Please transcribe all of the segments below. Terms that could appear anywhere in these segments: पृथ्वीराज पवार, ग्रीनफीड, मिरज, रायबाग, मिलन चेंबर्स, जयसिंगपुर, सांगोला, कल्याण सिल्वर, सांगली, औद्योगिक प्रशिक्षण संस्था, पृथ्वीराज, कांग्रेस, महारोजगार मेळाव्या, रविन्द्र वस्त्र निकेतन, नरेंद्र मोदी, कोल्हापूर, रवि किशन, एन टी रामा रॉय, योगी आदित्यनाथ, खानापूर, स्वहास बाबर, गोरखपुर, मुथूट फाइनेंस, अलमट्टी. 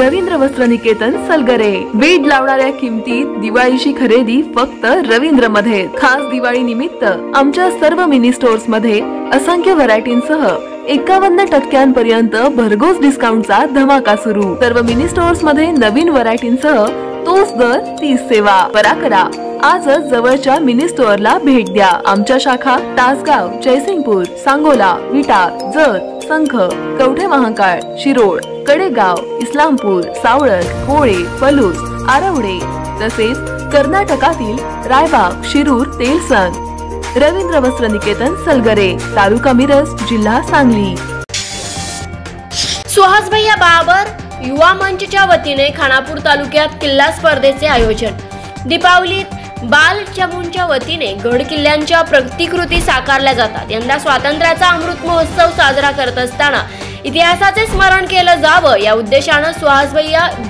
रविन्द्र वस्त्र निकेतन सलगरे. वेड लावणाऱ्या किमतीत दिवाळीची खरेदी फक्त रविन्द्र मध्ये. खास दिवाळी निमित्त आमच्या सर्व मिनी स्टोर्स मध्ये असंख्य व्हरायटींसह 51% भरघोस डिस्काउंटचा धमाका सुरू. सर्व मिनी स्टोर्स मध्ये नवीन व्हरायटींसह तोच दर 30 सेवा. बरा करा आजच जवळच्या मिनी स्टोअरला भेट द्या. आमच्या शाखा तासगाव, जयसिंगपुर, सांगोला, विटा, जत, संख, कवठे महांकाळ, शिरोळ, कडेगाव, इस्लामपूर, सावळस, होळे, पलूस, आरवडे तसेच कर्नाटकातील रायबाग, शिरूर, तेलसंग. रविन्द्र वस्त्र निकेतन सलगरे, तालुका मिरज, जिल्हा सांगली. स्वहास बाबर युवा मंचच्या वतीने खानापूर तालुक्यात किल्ला स्पर्धेचे आयोजन. दीपावलीत बाल चमूंच्या वतीने गड किल्ल्यांच्या प्रतिकृती साकारल्या जातात. यंदा स्वातंत्र्याचा अमृत महोत्सव साजरा करत असताना इतिहासाचे स्मरण केलं जावं या उद्देशानं स्वहास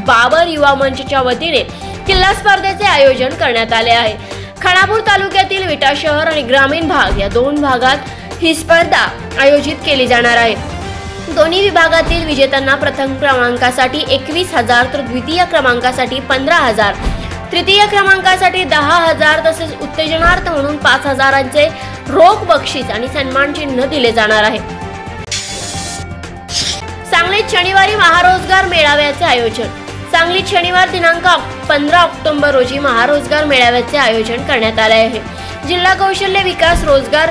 बाबर युवा मंचच्या वतीने किल्ला स्पर्धेचे आयोजन करण्यात आले आहे. खानापूर तालुक्यातील विटा शहर आणि ग्रामीण भाग या दोन भागात ही स्पर्धा आयोजित केली जाणार आहे. दोन्ही विभागातील विजेत्यांना प्रथम क्रमांकासाठी 21,000 तर द्वितीय क्रमांकासाठी 15,000, तृतीय क्रमांकासाठी 10,000 तसेच उत्तेजनार्थ म्हणून 5,000 रोख बक्षीस आणि सन्मान चिन्ह दिले जाणार आहे. सांगलीत शनिवारी महारोजगार मेळाव्याचे आयोजन. सांगलीत शनिवार दिनांक 15 ऑक्टोबर रोजी महारोजगार मेळाव्याचे आयोजन करण्यात आले आहे. जिल्हा कौशल्य विकास रोजगार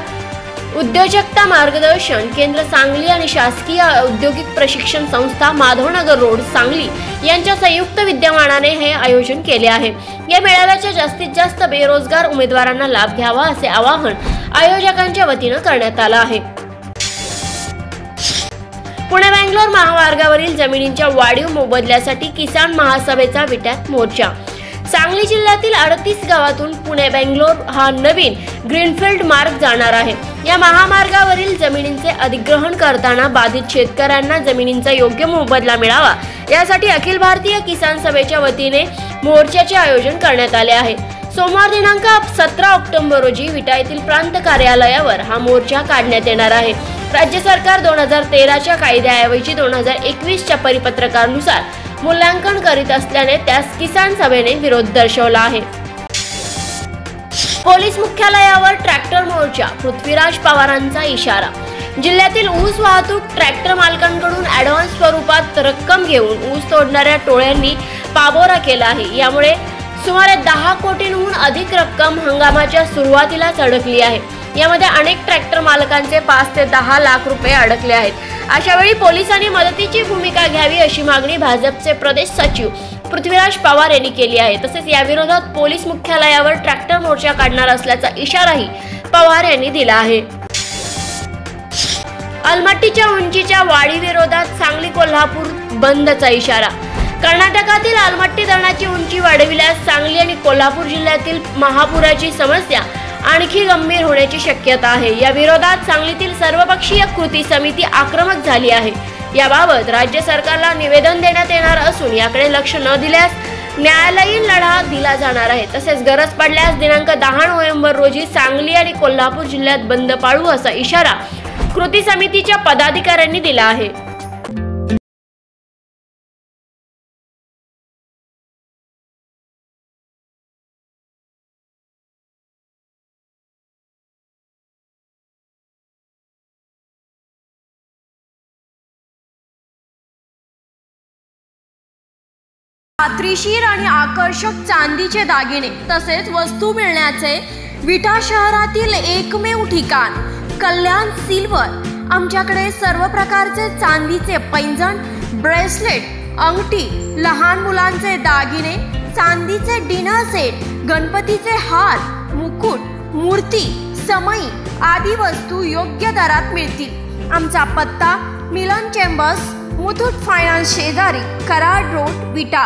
उद्योजकता मार्गदर्शन केंद्र सांगली आणि शासकीय औद्योगिक प्रशिक्षण संस्था माधवनगर रोड सांगली यांच्या संयुक्त विद्यमानाने हे आयोजन केले आहे. या मेळाव्याच्या जास्तीत जास्त बेरोजगार उमेदवारांना लाभ घ्यावा असे आवाहन आयोजकांच्या वतीनं करण्यात आलं आहे. पुणे बेंगलोर महामार्गावरील जमिनींच्या वाढीव मोबदल्यासाठी किसान महासभेचा विट्यात मोर्चा. सांगली जिल्ह्यातील 38 गावातून पुणे बेंगलोर हा नवीन ग्रीनफीड मार्ग जाणार आहे. या महामार्गावरील जमिनींचे अधिग्रहण करताना बाधित शेतकऱ्यांना जमिनींचा योग्य मोबदला मिळावा यासाठी अखिल भारतीय किसान सभेच्या वतीने मोर्चाचे आयोजन करण्यात आले आहे. सोमवार दिनांक 17 ऑक्टोबर रोजी विटा येथील प्रांत कार्यालयावर हा मोर्चा काढण्यात येणार आहे. राज्य सरकार 2013च्या कायद्याऐवजी 2021च्या परिपत्रकानुसार मूल्यांकन करीत असल्याने त्यास किसान सभेने विरोध दर्शवला आहे. पोलीस मुख्यालयावर ट्रॅक्टर मोर्चा, पृथ्वीराज पवारांचा इशारा. जिल्ह्यातील ऊस वाहतूक ट्रॅक्टर मालकांकडून ॲडव्हान्स स्वरूपात रक्कम घेऊन ऊस तोडणाऱ्या टोळ्यांनी पाबोरा केला आहे. यामुळे सुमारे 10 कोटींहून अधिक रक्कम हंगामाच्या सुरुवातीलाच अडकली आहे. यामध्ये अनेक ट्रॅक्टर मालकांचे 5 ते 10 लाख रुपये अडकले आहेत. अशावेळी पोलिसांनी मदतीची भूमिका घ्यावी अशी मागणी भाजपचे प्रदेश सचिव पृथ्वीराज पवार यांनी केली आहे. तसेच याविरोधात पोलीस मुख्यालयावर ट्रॅक्टर मोर्चा काढणार असल्याचा इशाराही पवार यांनी दिला आहे. अलमट्टीच्या उंचीच्या वाढीविरोधात सांगली कोल्हापूर बंदचा इशारा. कर्नाटकातील अलमट्टी धरणाची उंची वाढविल्यास सांगली आणि कोल्हापूर जिल्ह्यातील महापुराची समस्या आणखी गंभीर होण्याची शक्यता आहे. या विरोधात सांगलीतील सर्वपक्षीय कृती समिती आक्रमक झाली आहे. याबाबत राज्य सरकारला निवेदन देण्यात येणार असून याकडे लक्ष न दिल्यास न्यायालयीन लढा दिला जाणार आहे. तसेच गरज पडल्यास दिनांक 10 नोव्हेंबर रोजी सांगली आणि कोल्हापूर जिल्ह्यात बंद पाळू असा इशारा कृती समितीच्या पदाधिकाऱ्यांनी दिला आहे. खात्रीशीर आणि आकर्षक चांदीचे दागिने तसेच वस्तू मिळण्याचे विटा शहरातील एकमेव ठिकाण कल्याण सिल्वर. आमच्याकडे सर्व प्रकारचे चांदीचे पैंजण, ब्रेसलेट, अंगठी, लहान मुलांचे दागिने, चांदीचे डिनर सेट, गणपतीचे हार, मुकुट, मूर्ती, समई आदी वस्तू योग्य दरात मिळतील. आमचा पत्ता मिलन चेंबर्स, मुथूट फाइनेंस शेजारी, कराड रोड, विटा.